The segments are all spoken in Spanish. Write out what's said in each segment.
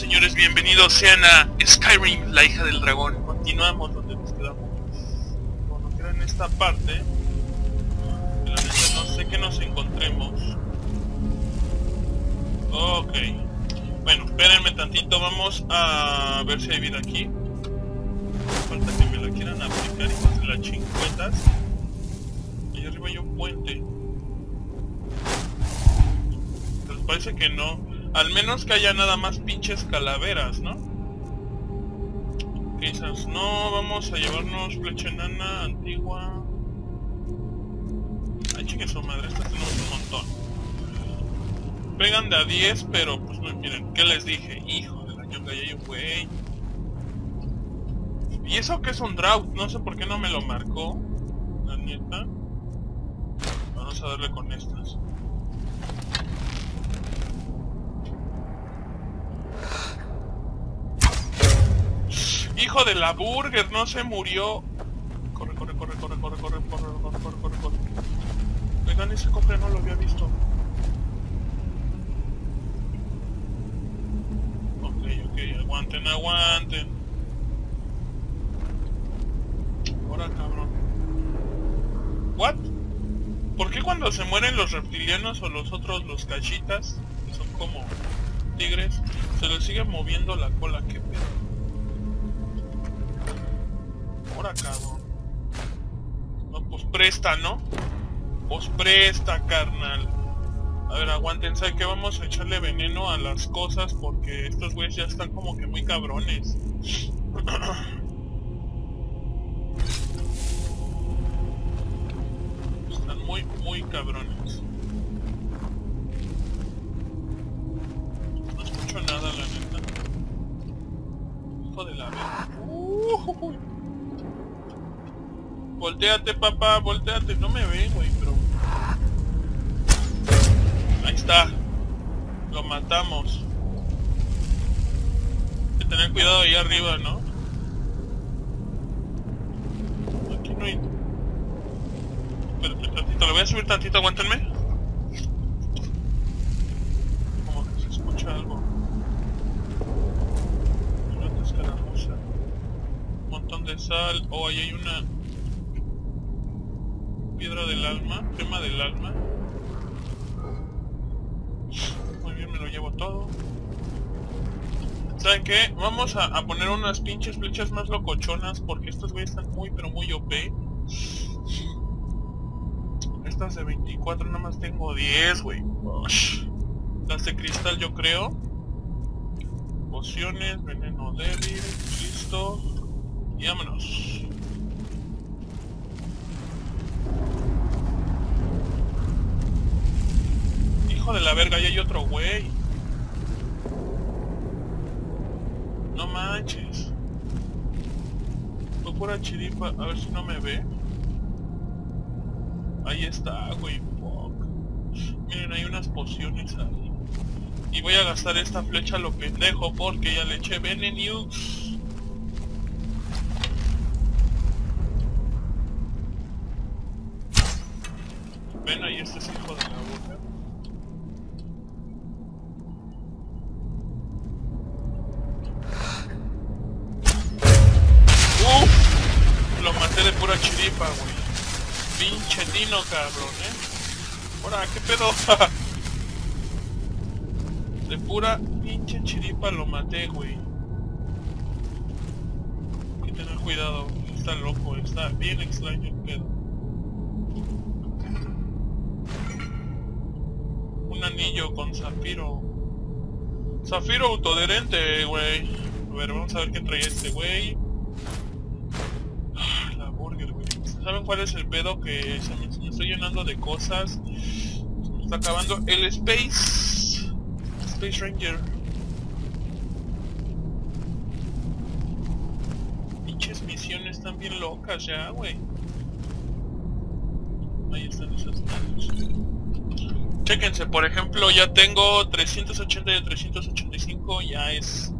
señores, bienvenidos sean a Skyrim, la hija del dragón. Continuamos donde nos quedamos. Bueno, queda en esta parte. Pero en esta no sé que nos encontremos. Ok. Bueno, espérenme tantito, vamos a ver si hay vida aquí. Falta que me la quieran aplicar, hijos de las chincuetas. Allá arriba hay un puente. Pues parece que no. Al menos que haya nada más pinches calaveras, ¿no? Quizás no, vamos a llevarnos flecha enana antigua. Ay, chingue su madre, estas tenemos un montón. Pegan de a 10, pero pues no, miren, ¿qué les dije? Hijo de la ñonga, ya yo güey. Y eso que es un Draugr, no sé por qué no me lo marcó. La neta. Vamos a darle con estas. Hijo de la burger, no se murió. Corre, corre, corre, corre, corre, corre, corre, corre, corre, corre, corre. Oigan, ese cofre no lo había visto. Ok, ok, aguanten, aguanten. Ahora, cabrón. ¿What? ¿Por qué cuando se mueren los reptilianos o los otros, los cachitas, que son como tigres, se les sigue moviendo la cola? Que pedo. Ahora, cabrón. No, pues presta, ¿no? Pues presta, carnal. A ver, aguántense que vamos a echarle veneno a las cosas porque estos güeyes ya están como que muy cabrones. Están muy, muy cabrones. No escucho nada, la neta. Hijo de la verga. Volteate, papá, volteate. No me ve, güey, pero... Ahí está. Lo matamos. Hay que tener cuidado ahí arriba, ¿no? Aquí no hay... Espérate tantito, lo voy a subir tantito, aguántenme. Como que se escucha algo. Una escaramuza. Un montón de sal. Oh, ahí hay una... Piedra del alma, tema del alma. Muy bien, me lo llevo todo. ¿Saben qué? Vamos a poner unas pinches flechas más locochonas porque estos güeyes están muy pero muy OP. Estas de 24, nada más tengo 10, güey. Las de cristal yo creo. Pociones, veneno débil, listo. Y vámonos. Hijo de la verga, ahí hay otro güey. No manches. Fue pura chiripa, a ver si no me ve. Ahí está, güey. Fuck. Miren, hay unas pociones ahí. Y voy a gastar esta flecha a lo pendejo porque ya le eché veneno. Ven ahí, este es hijo de la boca. Chiripa, güey. Pinche tino, cabrón, ¿eh? Ahora, ¿qué pedo? De pura pinche chiripa lo maté, güey. Hay que tener cuidado. Está loco, está bien extraño el pedo. Un anillo con zafiro. Zafiro autoadherente, güey. A ver, vamos a ver qué trae este, güey. ¿Saben cuál es el pedo? Que se me estoy llenando de cosas. Se me está acabando el Space Ranger. Pinches misiones tan bien locas ya, güey. Ahí están esas manos. Chéquense, por ejemplo, ya tengo 380 de 385. Ya es...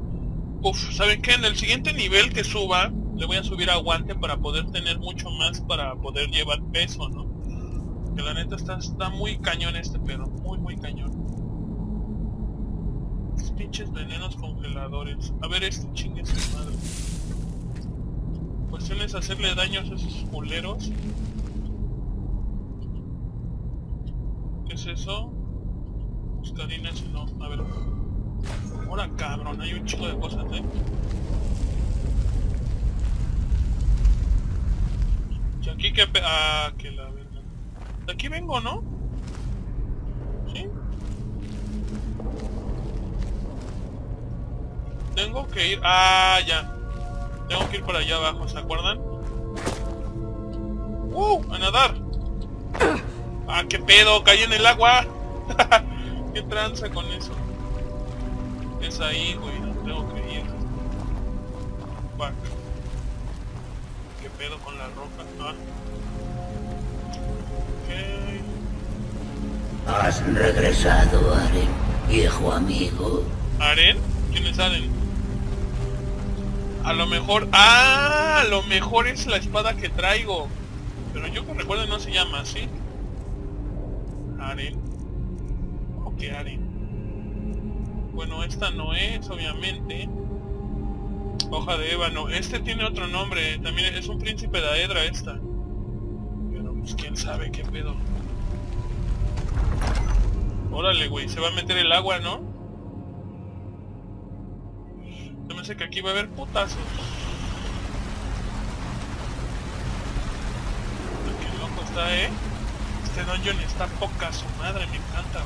Uf, ¿saben qué? En el siguiente nivel que suba... Le voy a subir aguante para poder tener mucho más, para poder llevar peso, ¿no? Que la neta está muy cañón este pedo, muy cañón. Estos pinches venenos congeladores. A ver, este chingue su madre. Cuestión es hacerle daños a esos culeros. ¿Qué es eso? Muscarinas, no, a ver. Ahora cabrón, hay un chico de cosas, ¿eh? Y aquí que... ah, que la verga. De aquí vengo, ¿no? ¿Sí? Tengo que ir... ah, ya. Tengo que ir para allá abajo, ¿se acuerdan? ¡A nadar! ¡Ah, qué pedo! ¡Caí en el agua! ¡Qué tranza con eso! Es ahí, güey, no tengo que ir. Fuck. ¿Qué pedo con la roca? Ah. Okay. Has regresado, Aren, viejo amigo. ¿Aren? ¿Quién es Aren? A lo mejor... ¡ah! A lo mejor es la espada que traigo. Pero yo que recuerdo no se llama así. Aren. Ok, Aren. Bueno, esta no es, obviamente. Hoja de ébano. Este tiene otro nombre. También es un príncipe de Aedra esta. Pero pues quién sabe qué pedo. Órale, güey. Se va a meter el agua, ¿no? Se me hace que aquí va a haber putazos. Qué loco está, ¿eh? Este dungeon está poca su madre, me encanta,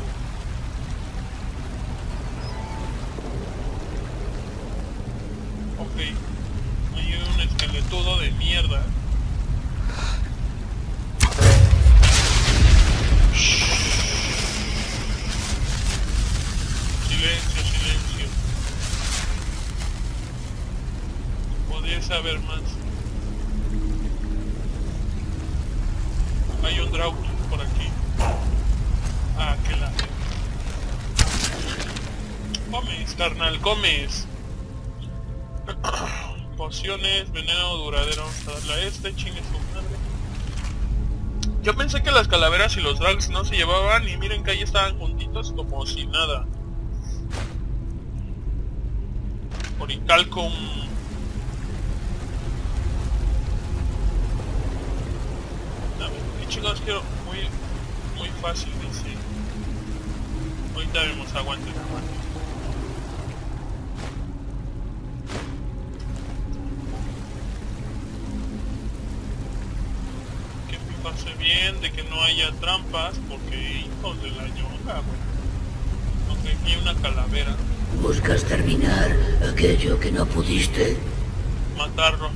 güey. Ok. Hay un esqueletudo de mierda. Silencio, silencio. Podría saber más. Hay un Draugr por aquí. Ah, que la... comes, carnal, comes. Pociones, veneno duradero. Vamos a darle a este, chingue su madre. Yo pensé que las calaveras y los drags no se llevaban y miren que ahí estaban juntitos como si nada. Oricalcum. A ver, ¿qué chingados quiero? Muy, muy fácil, dice. Ahorita vemos, aguante. Que fijarse bien de que no haya trampas, porque hijos de la yonga, bueno. Aunque aquí hay una calavera. ¿Buscas terminar aquello que no pudiste? Matarlo.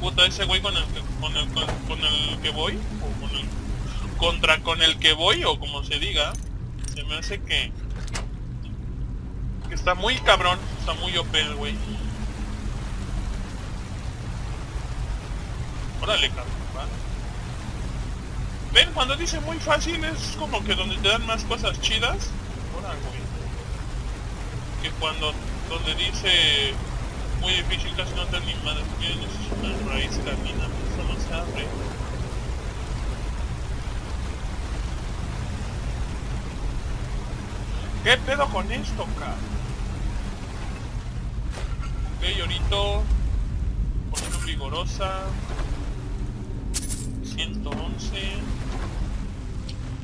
Puta, ese güey con el que voy, o con el... con el que voy, o como se diga, se me hace que... está muy cabrón, está muy OP el güey. Órale, cabrón, ¿va? Ven, cuando dice muy fácil es como que donde te dan más cosas chidas. Órale, güey. Que cuando... donde dice... muy difícil, casi no te animadas. Miren, es una raíz canina, eso no se abre. ¿Qué pedo con esto, cabrón? Ok, llorito. Poción vigorosa. 111.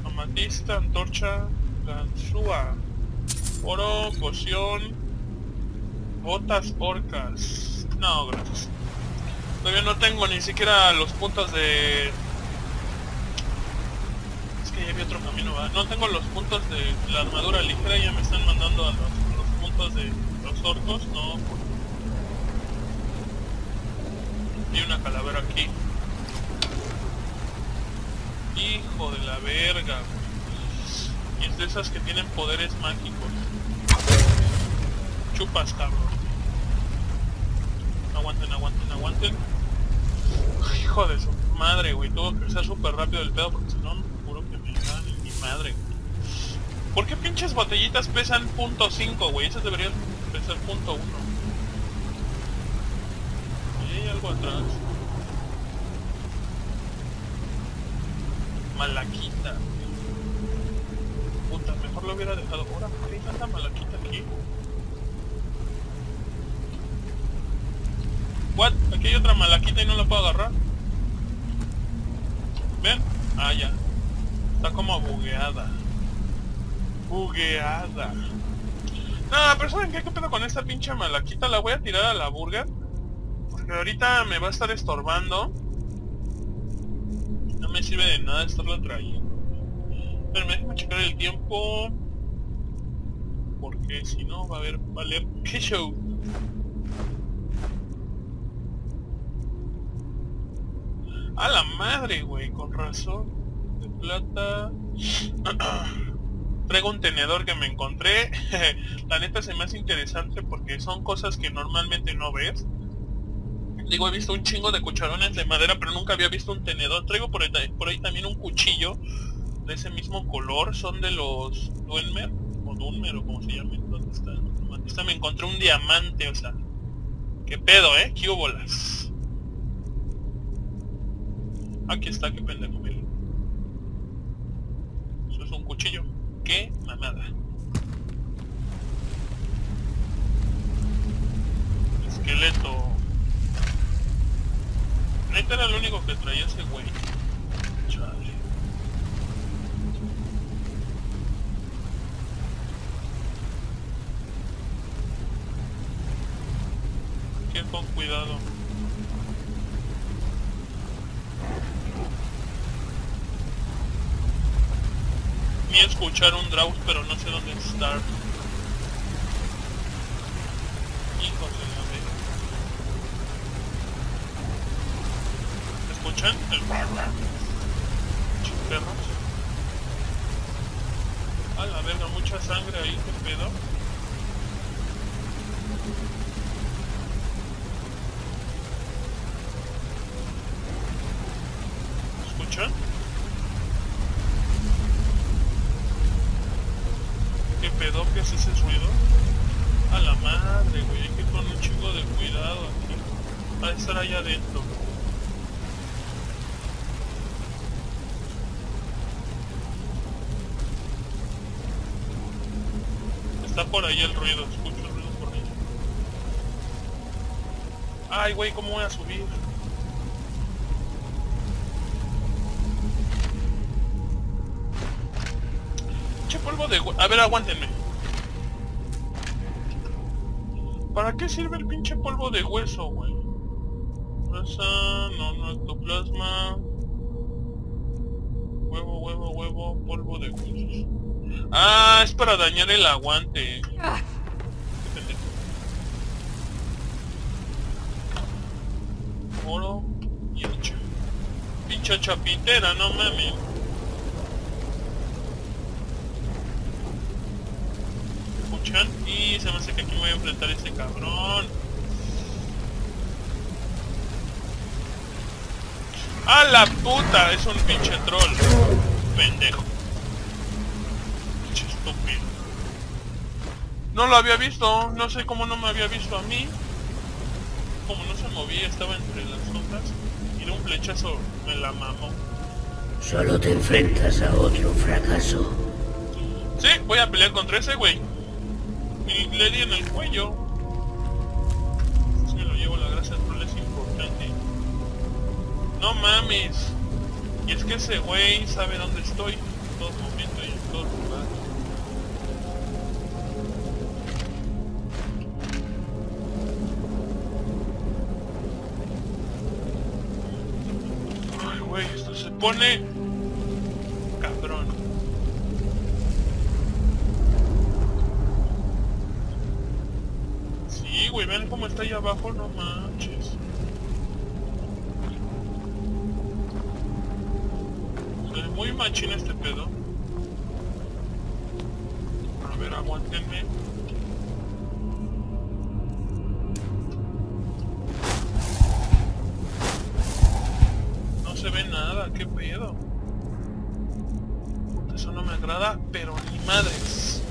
Amatista, antorcha, ganzúa. Oro, poción. Botas orcas. No, gracias. Todavía no tengo ni siquiera los puntos de... es que ya había otro camino, ¿verdad? No tengo los puntos de la armadura ligera. Ya me están mandando a los puntos de los orcos. No. Hay una calavera aquí. Hijo de la verga. Y es de esas que tienen poderes mágicos. Chupas, cabrón. Aguanten, aguanten, aguanten. Ay, hijo de su madre, güey. Tuvo que ser súper rápido el pedo porque si no, juro que me dan mi madre, güey. ¿Por qué pinches botellitas pesan .5, güey? Esas deberían pesar .1. Ahí hay algo atrás. Malaquita. Puta, mejor lo hubiera dejado ahora. ¿Qué tanta malaquita aquí? ¿What? Aquí hay otra malaquita y no la puedo agarrar. ¿Ven? Ah, ya. Está como bugueada. Bugueada. Nada, pero ¿saben qué? ¿Qué pedo con esta pinche malaquita? La voy a tirar a la burger, porque ahorita me va a estar estorbando. No me sirve de nada estarla trayendo. Pero me dejo checar el tiempo, porque si no va a haber valer qué show. A la madre, güey, con razón. De plata. Traigo un tenedor que me encontré. La neta se me hace interesante porque son cosas que normalmente no ves. Digo, he visto un chingo de cucharones de madera, pero nunca había visto un tenedor. Traigo por ahí también un cuchillo de ese mismo color. Son de los Dunmer, o Dunmer, o como se llame. ¿Dónde está? Esta me encontré un diamante, o sea. ¿Qué pedo, eh? ¿Qué hubo las? Aquí está, qué pendejo, mira. Eso es un cuchillo. Qué mamada. Esqueleto. Este era el único que traía ese güey. Chale. Que con cuidado. Ni escuchar un Draugr, pero no sé dónde estar. Hijos de la verga. ¿Escuchan? El perros. A la verga, mucha sangre ahí, qué pedo. ¿Escuchan? ¿Qué pedo? ¿Qué es ese ruido? A la madre, güey, hay que ir con un chingo de cuidado aquí. Va a estar allá adentro. Está por ahí el ruido, escucho el ruido por ahí. Ay, güey, ¿cómo voy a subir? De... A ver, aguántenme. ¿Para qué sirve el pinche polvo de hueso, güey? Raza, no, ectoplasma. Huevo, polvo de huesos. Ah, es para dañar el aguante. Oro y hacha. Pinche chapitera, no mames. Y se me hace que aquí me voy a enfrentar a ese cabrón. ¡A la puta! Es un pinche troll. Pendejo. Pinche estúpido. No lo había visto. No sé cómo no me había visto a mí. Como no se movía, estaba entre las notas. Y de un flechazo me la mamó. Solo te enfrentas a otro fracaso. Sí, voy a pelear contra ese güey. Le di en el cuello. Se me lo llevo, la gracia del troll es importante. No mames. Y es que ese güey sabe dónde estoy en todo momento y en todo lugar. Ay, güey, esto se pone cabrón. Uy, vean cómo está ahí abajo, no manches. Se ve muy machín este pedo. A ver, aguántenme. No se ve nada, qué pedo. Eso no me agrada, pero ni madres.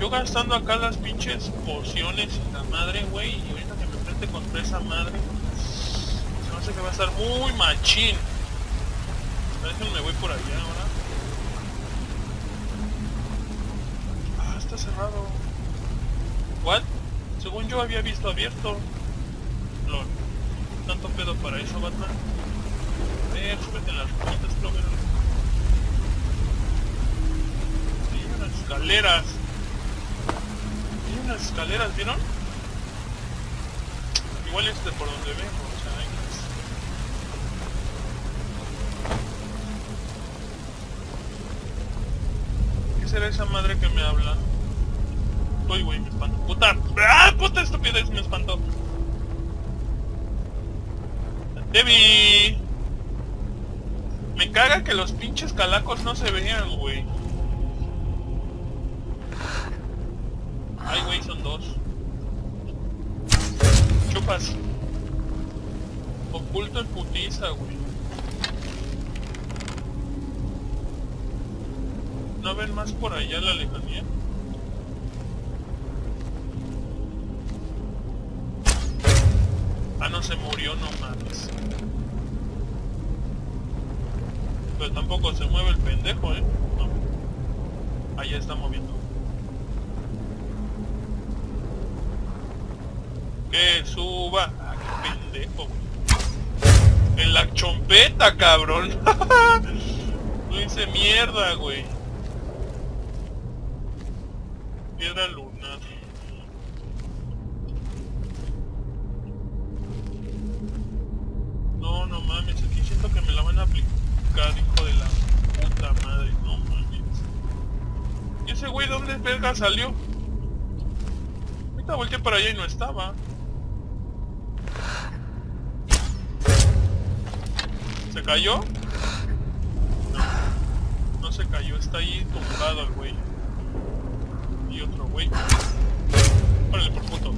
Yo gastando acá las pinches pociones y la madre, güey, y ahorita que me enfrente contra esa madre, se me hace que va a estar muy machín. Parece que me voy por allá ahora. está cerrado. ¿What? Según yo había visto abierto. Lol. Tanto pedo para eso, Batman. Súbete las rueditas, Draugr. Hay unas escaleras. Hay unas escaleras, ¿vieron? Igual es de por donde vengo. Será esa madre que me habla. Uy, güey, me espanto. Puta. ¡Ah, puta estupidez! Me espantó. ¡Debbie! Me caga que los pinches calacos no se vean, güey. Ay, güey, son dos. Chupas. Oculto en putiza, güey. ¿No ven más por allá la lejanía? Ah, no, se murió, no mames. Pero tampoco se mueve el pendejo, ¿eh? No. Ahí está moviendo. ¡Que suba! ¡Ah, qué pendejo! ¡En la chompeta, cabrón! ¡No hice mierda, güey! Piedra lunar. No, no mames, aquí siento que me la van a aplicar, hijo de la puta madre, no mames. ¿Y ese güey dónde verga salió? Ahorita volteé para allá y no estaba. ¿Se cayó? No, no se cayó, está ahí tumbado el güey. Y otro güey. Párale por puto.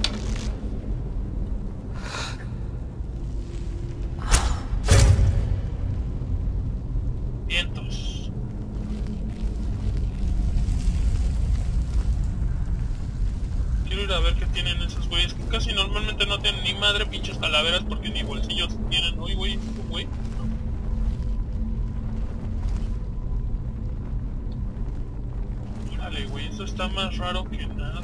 Vientos. Quiero ir a ver qué tienen esos güeyes. Que casi normalmente no tienen ni madre pinches calaveras porque ni bolsillos tienen. Uy, güey, güey. Güey, esto está más raro que nada.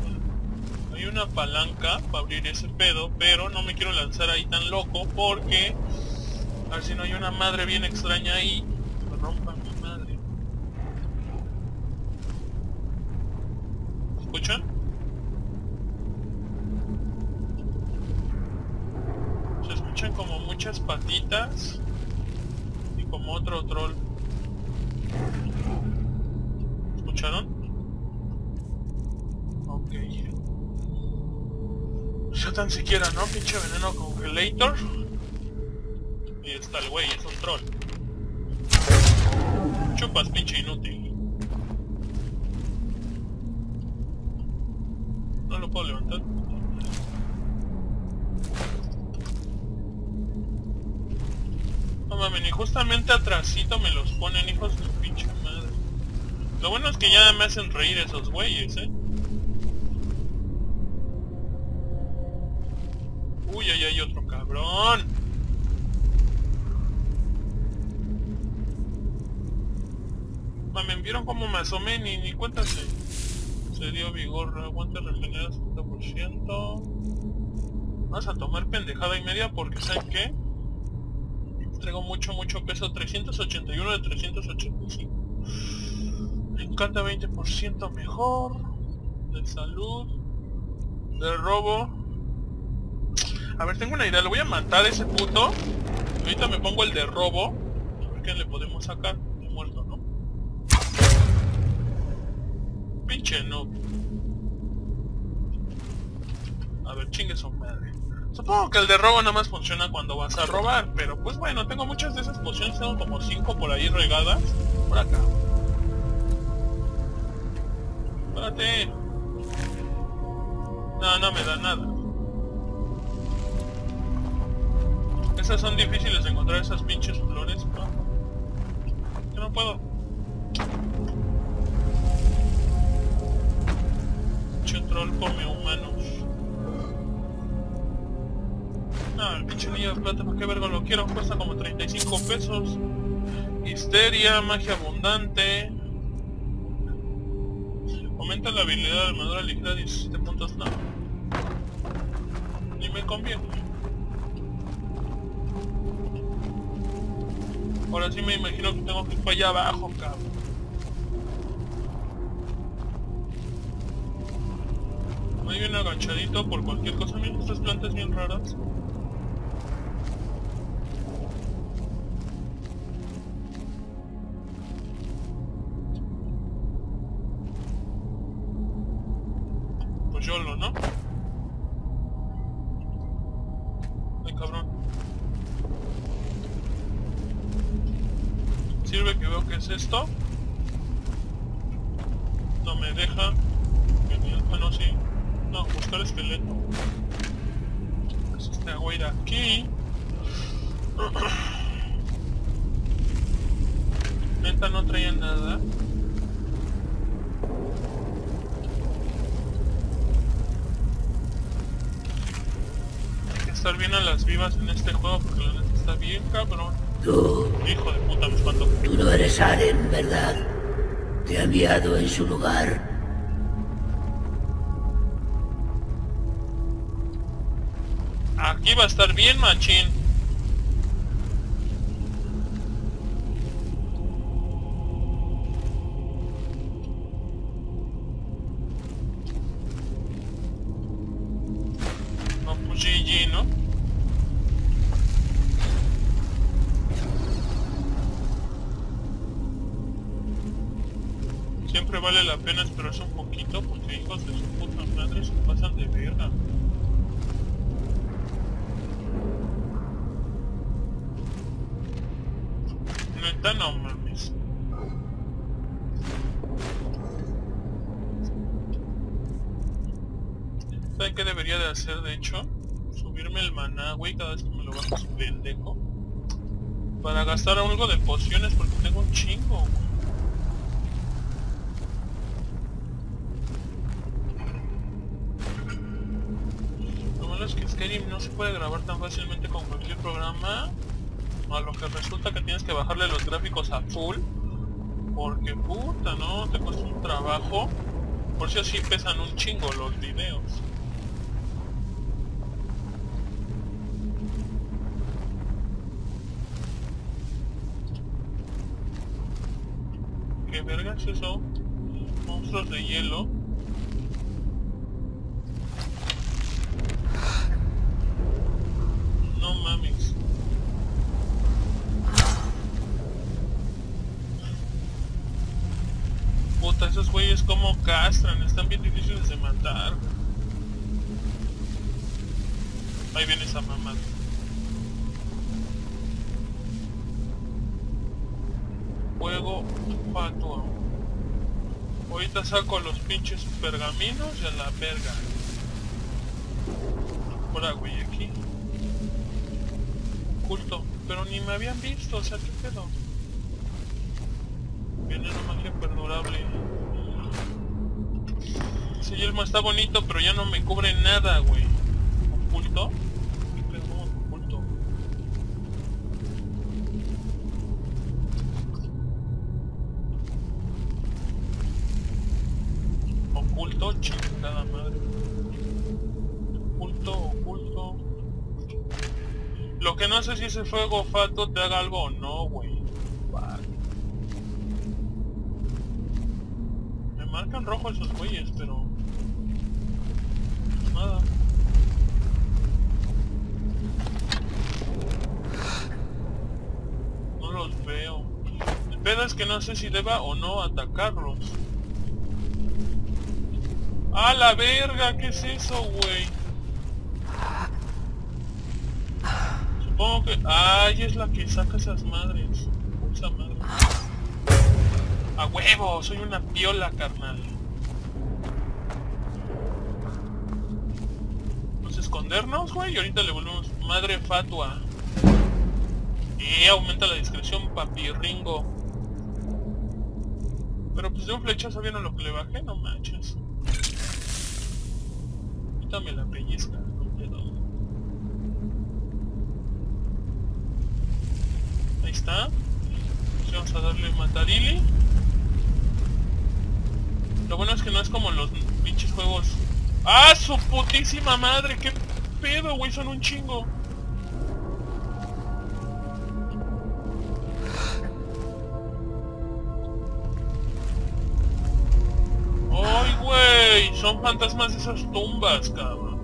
Hay una palanca para abrir ese pedo, pero no me quiero lanzar ahí tan loco porque a ver si no hay una madre bien extraña ahí. Me rompa mi madre. ¿Escuchan? Se escuchan como muchas patitas y como otro troll. ¿Escucharon? Ok. Yo tan siquiera, ¿no? Pinche veneno congelator. Y está el güey, es un troll. Chupas, pinche inútil. No lo puedo levantar. No mames, y justamente atrasito me los ponen, hijos de pinche madre. Lo bueno es que ya me hacen reír esos güeyes, ¿eh? Uy, ahí hay otro cabrón. Mamen, vieron como me asomé y ni cuenta se dio vigor. Aguante regenerado 70%. Vas a tomar pendejada y media porque ¿saben qué? Traigo mucho peso. 381 de 385. Me encanta 20% mejor. De salud. De robo. A ver, tengo una idea, lo voy a matar a ese puto. Ahorita me pongo el de robo. A ver qué le podemos sacar. De muerto, ¿no? Pinche no. A ver, chingue su madre. Supongo que el de robo nada más funciona cuando vas a robar. Pero pues bueno, tengo muchas de esas pociones. Tengo como 5 por ahí regadas. Por acá. Espérate. No, no me da nada. Esas son difíciles de encontrar, esas pinches flores, pa. Yo no puedo. Pinche troll come humanos. No, el pinche niño de plata, ¿para qué verga lo quiero? Cuesta como 35 pesos. Histeria, magia abundante. aumenta la habilidad de armadura ligera 17 puntos, no. Ni me conviene. Ahora sí me imagino que tengo que ir para allá abajo, cabrón. Muy bien agachadito por cualquier cosa. Miren estas plantas bien raras. Pues YOLO, ¿no? Ay, cabrón. Sirve que veo que es esto. No me deja. Bueno, sí. No, buscar esqueleto. Es esta guaira aquí. Neta no traía nada. Hay que estar bien a las vivas en este juego porque la neta está bien cabrón. Tú... hijo de puta, me espanto. Tú no eres Aren, ¿verdad? Te ha enviado en su lugar. Aquí va a estar bien, machín. No, pues GG, ¿no? Siempre vale la pena esperarse un poquito porque hijos de su puta madre se pasan de verga. No mames. ¿Saben qué debería de hacer de hecho? Subirme el maná, güey, cada vez que me lo bajo su pendejo. Para gastar algo de pociones porque tengo un chingo, güey. Lo malo es que Skyrim no se puede grabar tan fácilmente con cualquier programa. A lo que resulta que tienes que bajarle los gráficos a full. Porque puta, ¿no? Te cuesta un trabajo. Por eso sí pesan un chingo los videos. ¿Qué verga es eso? Monstruos de hielo. No mames. Puta, esos güeyes como castran, están bien difíciles de matar. Ahí viene esa mamada. Fuego fatuo. Ahorita saco los pinches pergaminos y a la verga. Hola güey, aquí. Oculto, pero ni me habían visto, o sea, ¿qué pedo? Viene una magia perdurable. Ese yelmo está bonito, pero ya no me cubre nada, güey. ¿Oculto? ¿Qué pedo? ¿Oculto? ¿Oculto? Chingada madre. Oculto, oculto. Lo que no sé si ese fuego fatuo te haga algo o no, güey. Marcan rojo esos güeyes, pero... nada. No los veo. El pedo es que no sé si deba o no atacarlos. ¡A la verga! ¿Qué es eso, güey? Supongo que... ¡ay! Es la que saca esas madres. Esa madre. ¡A huevo! Soy una piola, carnal. Vamos a escondernos, güey, y ahorita le volvemos madre fatua. Y aumenta la discreción, papi ringo. Pero pues de un flechazo vieron lo que le bajé, no manches. Ahorita me la pellizca, no pedo. Ahí está. Pues vamos a darle matarili. Lo bueno es que no es como los pinches juegos. ¡Ah, su putísima madre! ¡Qué pedo, güey! Son un chingo. ¡Ay, güey! Son fantasmas de esas tumbas, cabrón.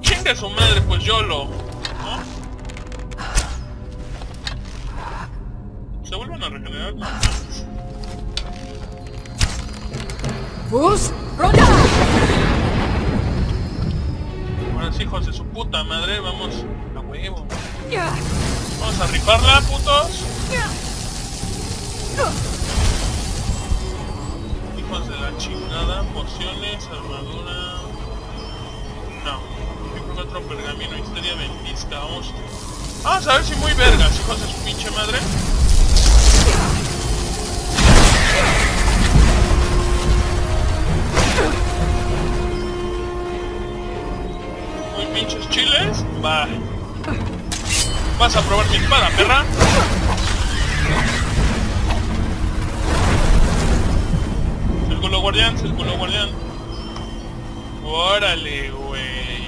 ¡Chinga su madre! Pues yo lo... ¿no? Se vuelven a regenerar. ¡Fus! ¡Roya! Ahora sí, hijos de su puta madre, vamos a huevo. Vamos a rifarla, putos. Hijos de la chingada, pociones, armadura. No. 4 pergamino, histeria ventisca, hostia. Vamos a ver si muy vergas, hijos de su pinche madre. Muy pinches chiles. Va. Vas a probar mi espada, perra. Círculo guardián, círculo guardián. Órale, güey.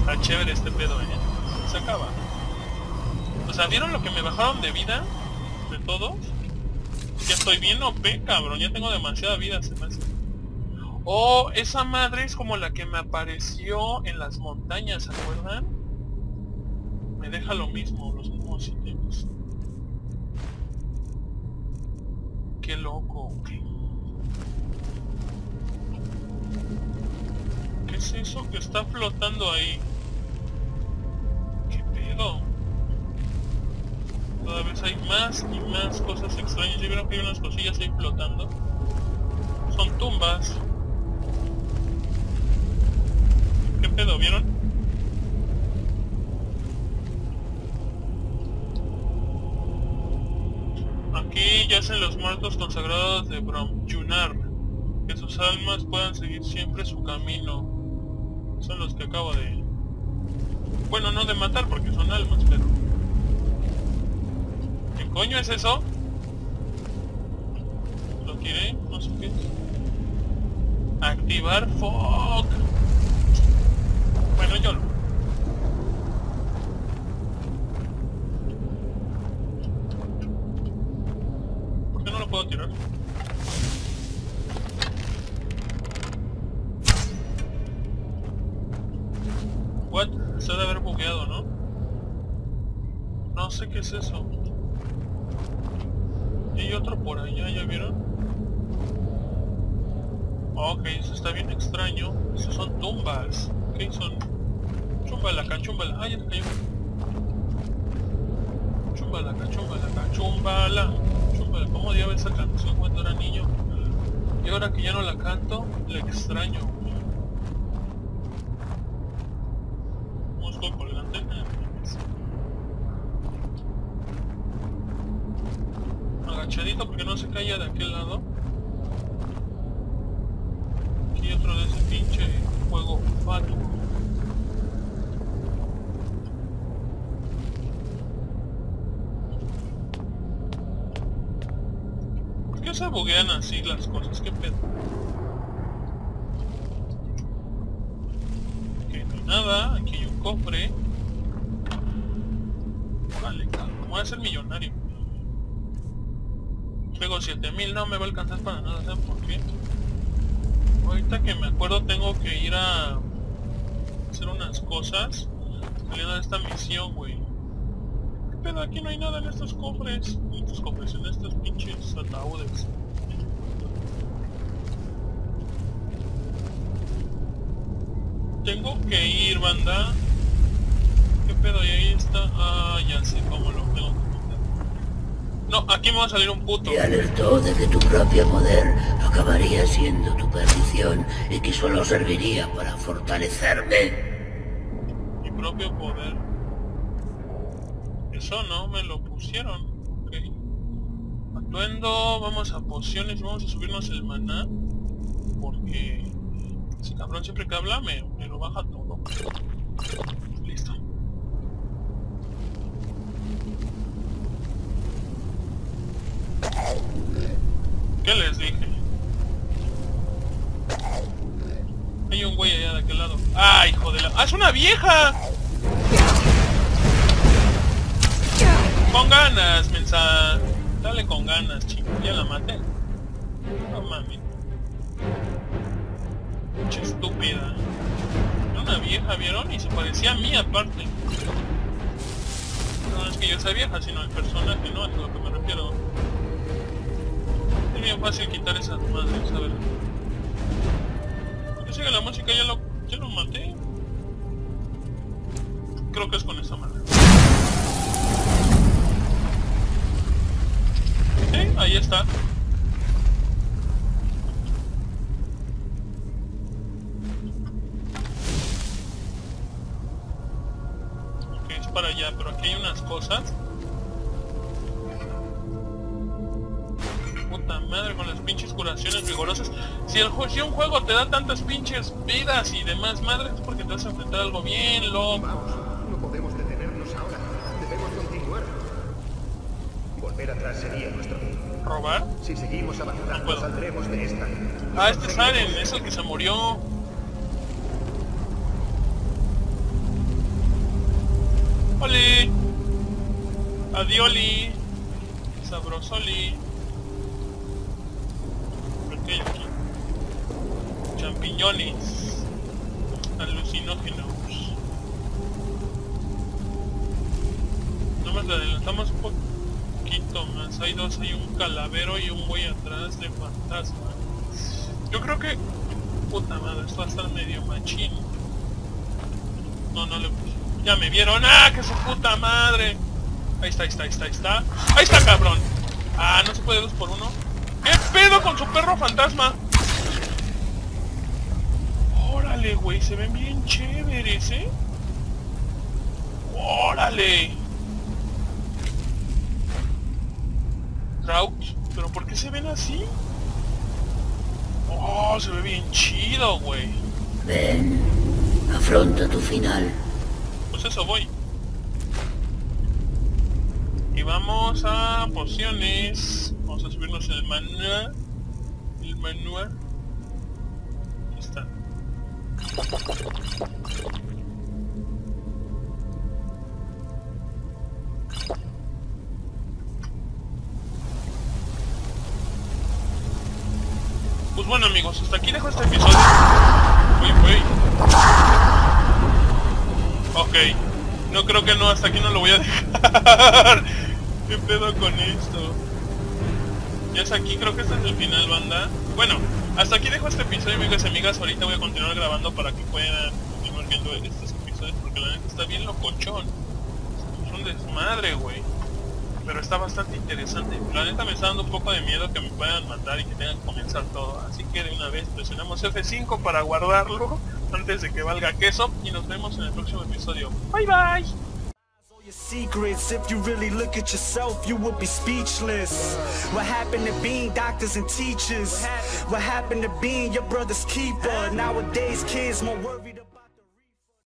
Está chévere este pedo, Se acaba. O sea, ¿vieron lo que me bajaron de vida? De todos. Ya estoy bien OP, cabrón. Ya tengo demasiada vida, se me hace. Oh, esa madre es como la que me apareció en las montañas, ¿se acuerdan? Me deja lo mismo, los mismos ítems. Qué loco, okay. ¿Qué es eso que está flotando ahí? ¿Qué pedo? Cada vez hay más y más cosas extrañas. Yo creo que hay unas cosillas ahí flotando. Son tumbas. ¿Qué pedo? ¿Vieron? Aquí yacen los muertos consagrados de Bromchunar. Que sus almas puedan seguir siempre su camino. Son los que acabo de... Bueno, no de matar porque son almas, pero... ¿Qué coño es eso? Lo tiré, no sé qué. Activar, fuck. Bueno, yo lo... ¿Por qué no lo puedo tirar? What? Se debe haber bugueado, ¿no? No sé qué es eso. Y otro por allá, ¿ya vieron? Ok, eso está bien extraño. Esos son tumbas. Ok, son... Chumbalaca, chumbala. Ay, ya te cayó. Chumbalaca, chumbalaca, chumbala. Chumbala, ¿cómo diablo esa canción cuando era niño? Y ahora que ya no la canto, la extraño. Musco colgante. Agachadito porque no se caía de aquel lado. Aquí otro de ese pinche fuego fatuo. ¿Por qué se buguean así las cosas? ¿Qué pedo? Aquí no hay nada, aquí hay un cofre. Vale, me voy a hacer millonario. Tengo 7000, no me va a alcanzar para nada, ¿saben por qué? Ahorita que me acuerdo tengo que ir a hacer unas cosas saliendo de esta misión, güey. ¿Qué pedo? Aquí no hay nada en estos cofres. En estos cofres, en estos pinches ataúdes. Tengo que ir, banda. ¿Qué pedo? Y ahí está... Ah, ya sé cómo lo tengo. No, aquí me va a salir un puto. Te alertó de que tu propio poder acabaría siendo tu perdición y que solo serviría para fortalecerme. Mi propio poder. Eso no me lo pusieron. Ok. Atuendo, vamos a pociones, vamos a subirnos el maná. Porque ese cabrón siempre que habla me lo baja todo. Listo. ¿Qué les dije? de aquel lado. ¡Ah, hijo de la... ¡Ah, es una vieja! Con ganas, mensa. Dale con ganas, chico. Ya la maté. No mames. Mucha estúpida. Era una vieja, ¿vieron? Y se parecía a mí aparte. No es que yo sea vieja, sino el personaje, ¿no? Es a lo que me refiero. Es bien fácil quitar esas madres, a ver. Yo sé que la música ya lo maté. Creo que es con esa madre. Ahí está. Ok, es para allá, pero aquí hay unas cosas. Puta madre con las pinches curaciones vigorosas. Si un juego te da tantas pinches vidas y demás madres, es porque te vas a enfrentar algo bien loco. Vamos, no podemos detenernos ahora. Debemos continuar. Volver atrás sería nuestro bien. ¿Robar? Si seguimos avanzando, no saldremos de esta. Ah, este es Aren, es el que se murió. ¡Oli! ¡Adioli! ¡Sabrosoli! Ok, aquí. Champiñones. Alucinógenos. Nomás le adelantamos un poco. Más. Hay dos, hay un calavero y un güey atrás de fantasma. Yo creo que... Puta madre, esto va a estar medio machín. No, no le puse. Ya me vieron. ¡Ah, que su puta madre! Ahí está, ahí está, ahí está, ahí está. ¡Ahí está, cabrón! Ah, no se puede 2 por 1. ¿Qué pedo con su perro fantasma? Órale, güey, se ven bien chéveres, ¿eh? Órale. Draugr, pero ¿por qué se ven así? Oh, se ve bien chido, güey. Ven, afronta tu final. Pues eso voy. Y vamos a pociones. Vamos a subirnos el maná. El manual. Ahí está. Pues bueno, amigos, hasta aquí dejo este episodio. Uy. Ok. No creo que no, hasta aquí no lo voy a dejar. ¿Qué pedo con esto? Ya es aquí, creo que este es el final, banda. Bueno, hasta aquí dejo este episodio, amigos y amigas. Ahorita voy a continuar grabando para que puedan continuar viendo estos episodios, porque la neta está bien locochón. Es un desmadre, güey. Pero está bastante interesante. La neta me está dando un poco de miedo que me puedan matar y que tengan que comenzar todo. Así que de una vez presionamos F5 para guardarlo antes de que valga queso. Y nos vemos en el próximo episodio. Bye bye.